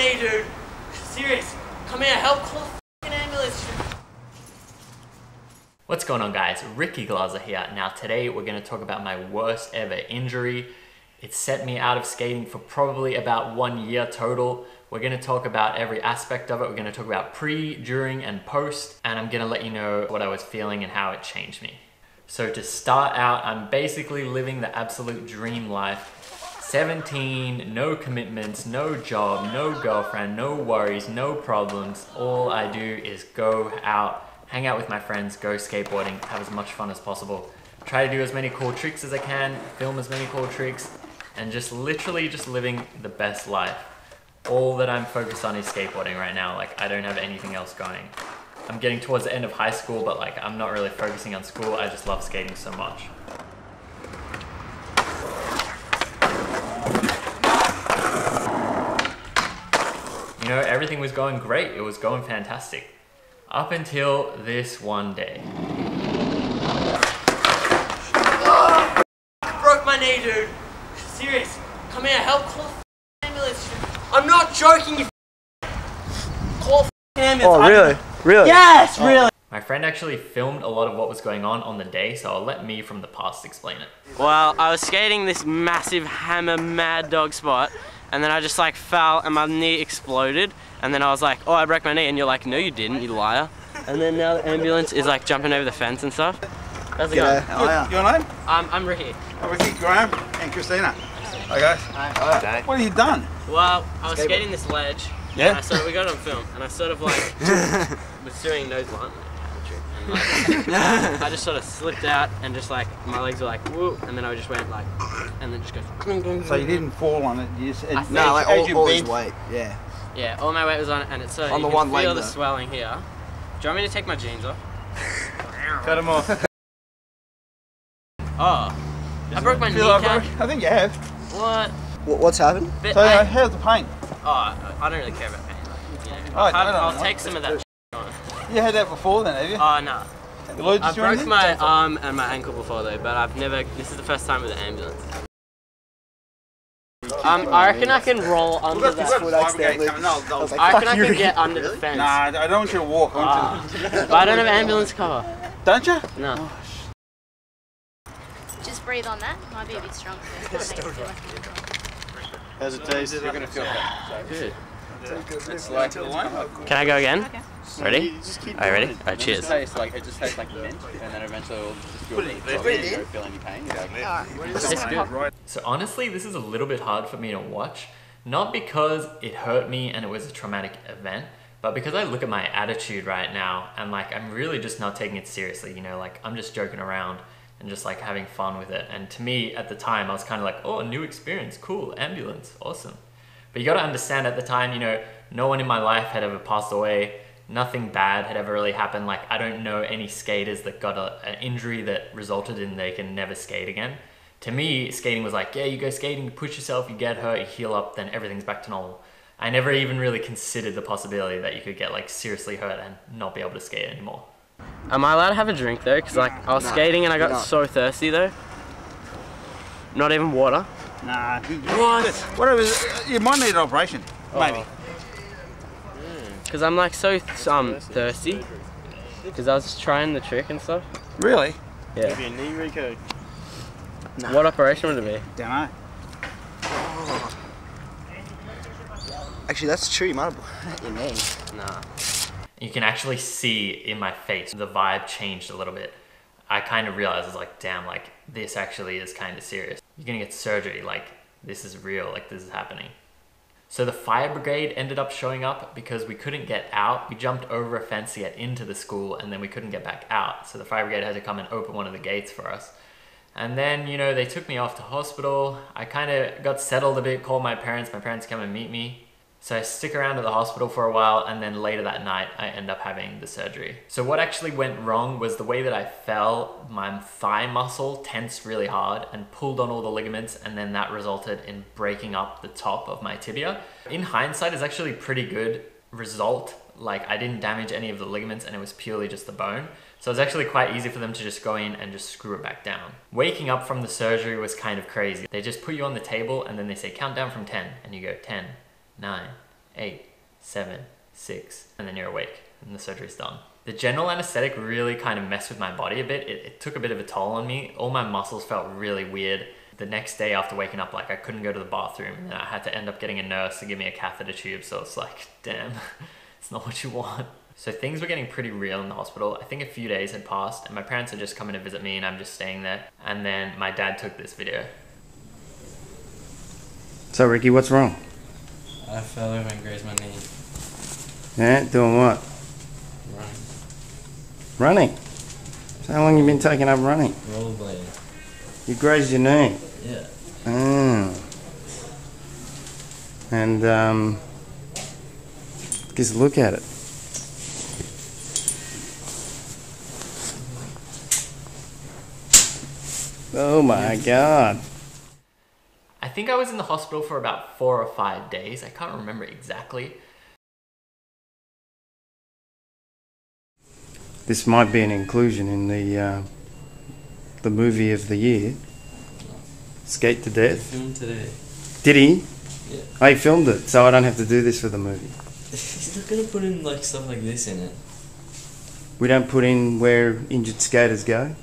dude. Serious. Come here, help call the f***ing ambulance. What's going on, guys? Ricky Glaser here. Now today we're going to talk about my worst ever injury. It set me out of skating for probably about 1 year total. We're going to talk about every aspect of it. We're going to talk about pre, during, and post. And I'm going to let you know what I was feeling and how it changed me. So to start out, I'm basically living the absolute dream life. 17, no commitments, no job, no girlfriend, no worries, no problems. All I do is go out, hang out with my friends, go skateboarding, have as much fun as possible. Try to do as many cool tricks as I can, film as many cool tricks, and just literally just living the best life. All that I'm focused on is skateboarding right now. Like, I don't have anything else going. I'm getting towards the end of high school, but like, I'm not really focusing on school. I just love skating so much. You know, everything was going great. It was going fantastic. Up until this one day. Oh, I broke my knee, dude. Serious. Come here, help call the ambulance. I'm not joking, you call the ambulance. Oh, really? Really? Yes, oh. Really. My friend actually filmed a lot of what was going on the day, so I'll let me from the past explain it. Well, I was skating this massive hammer mad dog spot, and then I just like fell and my knee exploded, and then I was like, oh, I broke my knee, and you're like, no you didn't, you liar. And then now the ambulance is like jumping over the fence and stuff. How's it going? How are you? Your name? I'm Ricky. I'm Ricky, Graham, and Christina. Hi guys. Hi. What have you done? Well, I was skating this ledge. Yeah. So we got it on film, and I sort of like was doing nose blunt, and like, I just sort of slipped out, and just like my legs were like whoop, and then I just went like, and then just goes. So you didn't fall on it. You just no, like all his weight. Yeah. Yeah, all my weight was on it, and it's so on you the can feel the swelling here. Do you want me to take my jeans off? Cut them off. Oh, I broke my kneecap. I think you have. What? What's happened? But so how's the pain? Oh, I don't really care about pain. Like, you know, I'll take some of that. You had that before then, have you? Oh, no. I broke my arm and my ankle before though, but I've never. This is the first time with an ambulance. I reckon I can roll under the fence. I reckon I can get under the fence. Nah, I don't want you to walk onto it. But I don't have ambulance cover. Don't you? No. Oh, just breathe on that. Might be a bit stronger. How's it taste? You're going to feel good. It's like the lineup. Can I go again? Okay. Ready? All right, ready? All right, cheers. It just tastes like mint, and then eventually it'll just feel really good. You don't feel any pain. It's good. So honestly, this is a little bit hard for me to watch. Not because it hurt me and it was a traumatic event, but because I look at my attitude right now, and like, I'm really just not taking it seriously. You know, like, I'm just joking around and just like having fun with it. And to me at the time, I was kind of like, oh, new experience, cool, ambulance, awesome. But you gotta understand at the time, you know, no one in my life had ever passed away, nothing bad had ever really happened. Like, I don't know any skaters that got an injury that resulted in they can never skate again. To me, skating was like, yeah, you go skating, you push yourself, you get hurt, you heal up, then everything's back to normal. I never even really considered the possibility that you could get like seriously hurt and not be able to skate anymore. Am I allowed to have a drink though? Because like, I was skating and I got so thirsty though. Not even water. Nah. What? Whatever. You might need an operation. Oh. Maybe. Because I'm like so thirsty. Because I was trying the trick and stuff. Really? Yeah. Give you a knee recode. Nah. What operation would it be? Dunno. Oh. Actually, that's true. You might have. Your knee. Nah. You can actually see in my face, the vibe changed a little bit. I kind of realized, I was like, damn, like this actually is kind of serious. You're gonna get surgery, like this is real, like this is happening. So the fire brigade ended up showing up because we couldn't get out. We jumped over a fence to get into the school and then we couldn't get back out. So the fire brigade had to come and open one of the gates for us. And then, you know, they took me off to hospital. I kind of got settled a bit, called my parents came and meet me. So I stick around at the hospital for a while, and then later that night, I end up having the surgery. So what actually went wrong was the way that I fell, my thigh muscle tensed really hard and pulled on all the ligaments, and then that resulted in breaking up the top of my tibia. In hindsight, it's actually a pretty good result. Like, I didn't damage any of the ligaments and it was purely just the bone. So it was actually quite easy for them to just go in and just screw it back down. Waking up from the surgery was kind of crazy. They just put you on the table and then they say, count down from 10, and you go 10. 9, 8, 7, 6, and then you're awake and the surgery's done. The general anesthetic really kind of messed with my body a bit. It took a bit of a toll on me. All my muscles felt really weird. The next day after waking up, like, I couldn't go to the bathroom, and I had to end up getting a nurse to give me a catheter tube. So it's like, damn, it's not what you want. So things were getting pretty real in the hospital. I think a few days had passed and my parents had just come in to visit me and I'm just staying there. And then my dad took this video. So Ricky, what's wrong? I fell over and grazed my knee. Yeah, doing what? Running. Running? So how long you been taking up running? Rollerblading. You grazed your knee? Yeah. Oh. And just look at it. Oh my God. I think I was in the hospital for about 4 or 5 days. I can't remember exactly. This might be an inclusion in the movie of the year. Skate to Death. Filmed today. Did he? Yeah. I filmed it, so I don't have to do this for the movie. He's not gonna put in like stuff like this in it. We don't put in where injured skaters go.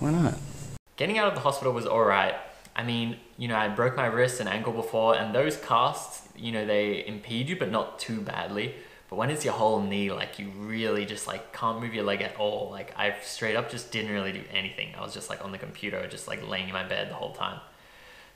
Why not? Getting out of the hospital was alright. I mean, you know, I broke my wrist and ankle before, and those casts, you know, they impede you, but not too badly. But when it's your whole knee, like, you really just, like, can't move your leg at all. Like, I straight up just didn't really do anything. I was just, like, on the computer, just, like, laying in my bed the whole time.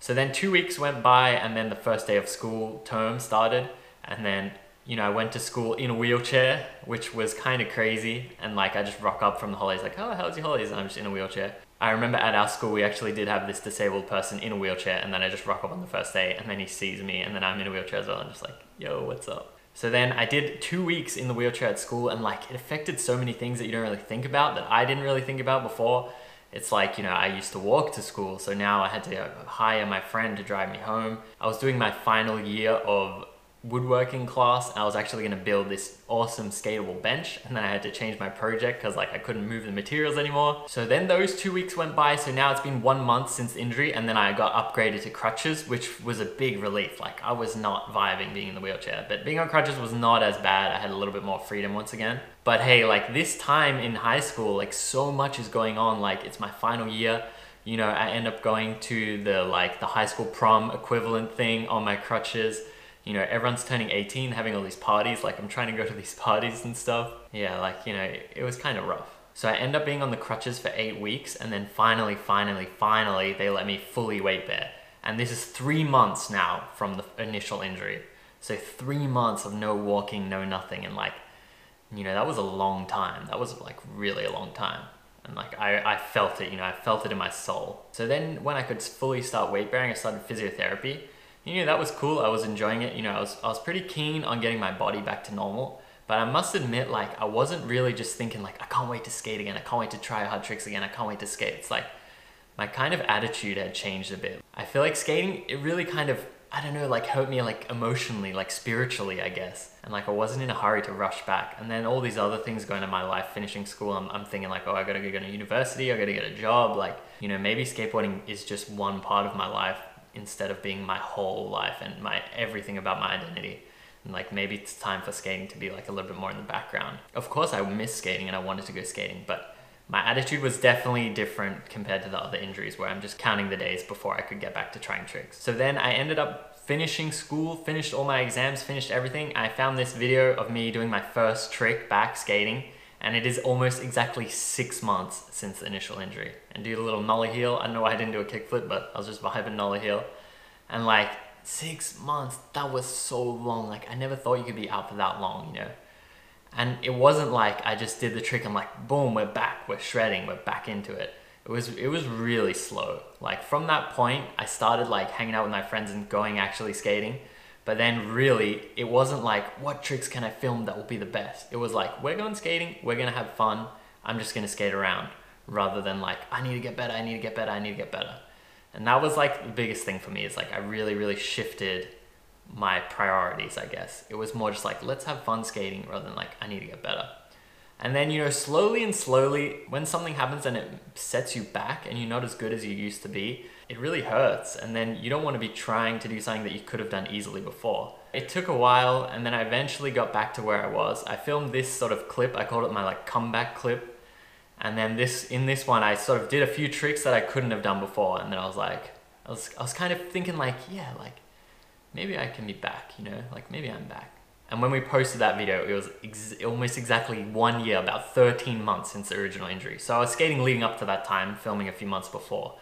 So then 2 weeks went by, and then the first day of school term started, and then, you know, I went to school in a wheelchair, which was kind of crazy. And like, I just rock up from the holidays, like, oh, how's your holidays? And I'm just in a wheelchair. I remember at our school, we actually did have this disabled person in a wheelchair, and then I just rock up on the first day, and then he sees me, and then I'm in a wheelchair as well. I'm just like, yo, what's up? So then I did 2 weeks in the wheelchair at school, and like, it affected so many things that you don't really think about, that I didn't really think about before. It's like, you know, I used to walk to school, so now I had to hire my friend to drive me home. I was doing my final year of woodworking class. I was actually going to build this awesome skatable bench, and then I had to change my project because like I couldn't move the materials anymore. So then those 2 weeks went by, so now it's been 1 month since the injury, and then I got upgraded to crutches, which was a big relief. Like, I was not vibing being in the wheelchair, but being on crutches was not as bad. I had a little bit more freedom once again. But hey, like, this time in high school, like, so much is going on. Like, it's my final year. You know, I end up going to the like the high school prom equivalent thing on my crutches. You know, everyone's turning 18, having all these parties. Like, I'm trying to go to these parties and stuff. Yeah, like, you know, it was kind of rough. So I end up being on the crutches for 8 weeks, and then finally, they let me fully weight bear. And this is 3 months now from the initial injury. So 3 months of no walking, no nothing. And like, you know, that was a long time. That was like really a long time. And like, I felt it, you know, I felt it in my soul. So then when I could fully start weight bearing, I started physiotherapy. You know, that was cool. I was enjoying it. You know, I was pretty keen on getting my body back to normal, but I must admit, like, I wasn't really just thinking like, I can't wait to skate again. I can't wait to try hard tricks again. I can't wait to skate. It's like my kind of attitude had changed a bit. I feel like skating, it really kind of, I don't know, like hurt me like emotionally, like spiritually, I guess. And like, I wasn't in a hurry to rush back. And then all these other things going in my life, finishing school, I'm thinking like, oh, I gotta go to university. I gotta get a job. Like, you know, maybe skateboarding is just one part of my life, instead of being my whole life and my everything about my identity. And like, maybe it's time for skating to be like a little bit more in the background. Of course I miss skating and I wanted to go skating, but my attitude was definitely different compared to the other injuries where I'm just counting the days before I could get back to trying tricks. So then I ended up finishing school, finished all my exams, finished everything. I found this video of me doing my first trick back skating, and it is almost exactly 6 months since the initial injury. And do the little nollie heel. I don't know why I didn't do a kickflip, but I was just vibing nollie heel. And like, 6 months, that was so long. Like, I never thought you could be out for that long, you know? And it wasn't like I just did the trick. I'm like, boom, we're back. We're shredding. We're back into it. It was really slow. Like, from that point, I started like hanging out with my friends and going actually skating. But then really, it wasn't like, what tricks can I film that will be the best? It was like, we're going skating, we're gonna have fun, I'm just gonna skate around, rather than like, I need to get better, I need to get better, I need to get better. And that was like the biggest thing for me, is like, I really, really shifted my priorities, I guess. It was more just like, let's have fun skating, rather than like, I need to get better. And then, you know, slowly and slowly, when something happens and it sets you back and you're not as good as you used to be, it really hurts, and then you don't want to be trying to do something that you could have done easily before. It took a while, and then I eventually got back to where I was. I filmed this sort of clip, I called it my like comeback clip, and then in this one I sort of did a few tricks that I couldn't have done before, and then I was like, I was kind of thinking like, yeah, like maybe I can be back, you know, like maybe I'm back. And when we posted that video, it was almost exactly 1 year, about 13 months since the original injury. So I was skating leading up to that time, filming a few months before.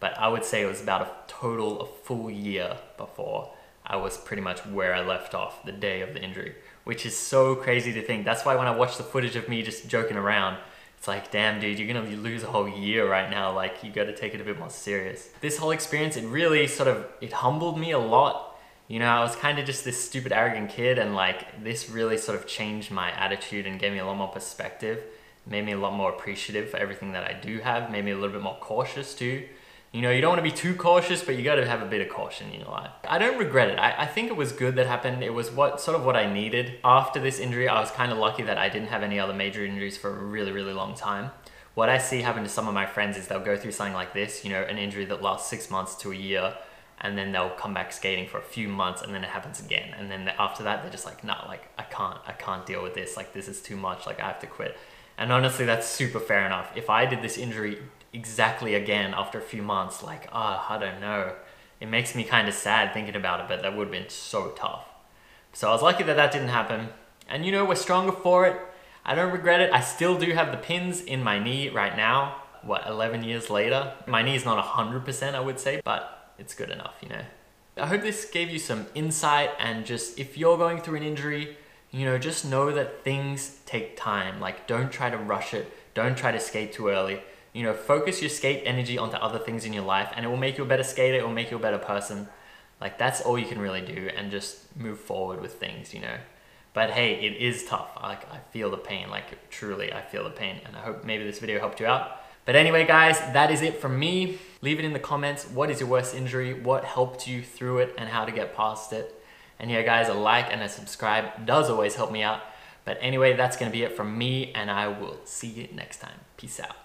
But I would say it was about a full year before I was pretty much where I left off the day of the injury, which is so crazy to think. That's why when I watch the footage of me just joking around, it's like, damn dude, you're gonna lose a whole year right now. Like, you gotta take it a bit more serious. This whole experience, it really sort of, it humbled me a lot. You know, I was kind of just this stupid, arrogant kid, and like this really sort of changed my attitude and gave me a lot more perspective, made me a lot more appreciative for everything that I do have, made me a little bit more cautious too. You know, you don't want to be too cautious, but you got to have a bit of caution in your life. I don't regret it. I think it was good that happened. It was sort of what I needed. After this injury, I was kind of lucky that I didn't have any other major injuries for a really, really long time. What I see happen to some of my friends is they'll go through something like this, you know, an injury that lasts 6 months to a year, and then they'll come back skating for a few months, and then it happens again. And then after that, they're just like, nah, like, I can't deal with this. Like, this is too much, like, I have to quit. And honestly, that's super fair enough. If I did this injury exactly again after a few months, like, I don't know. It makes me kind of sad thinking about it, but that would have been so tough. So I was lucky that that didn't happen. And you know, we're stronger for it. I don't regret it. I still do have the pins in my knee right now. What, 11 years later? My knee's not 100%, I would say, but it's good enough, you know. I hope this gave you some insight, and just if you're going through an injury, you know, just know that things take time. Like, don't try to rush it. Don't try to skate too early. You know, focus your skate energy onto other things in your life, and it will make you a better skater. It will make you a better person. Like, that's all you can really do, and just move forward with things, you know. But hey, it is tough. Like, I feel the pain. Like, truly, I feel the pain, and I hope maybe this video helped you out. But anyway, guys, that is it from me. Leave it in the comments. What is your worst injury? What helped you through it, and how to get past it? And yeah, guys, a like and a subscribe does always help me out. But anyway, that's gonna be it from me, and I will see you next time. Peace out.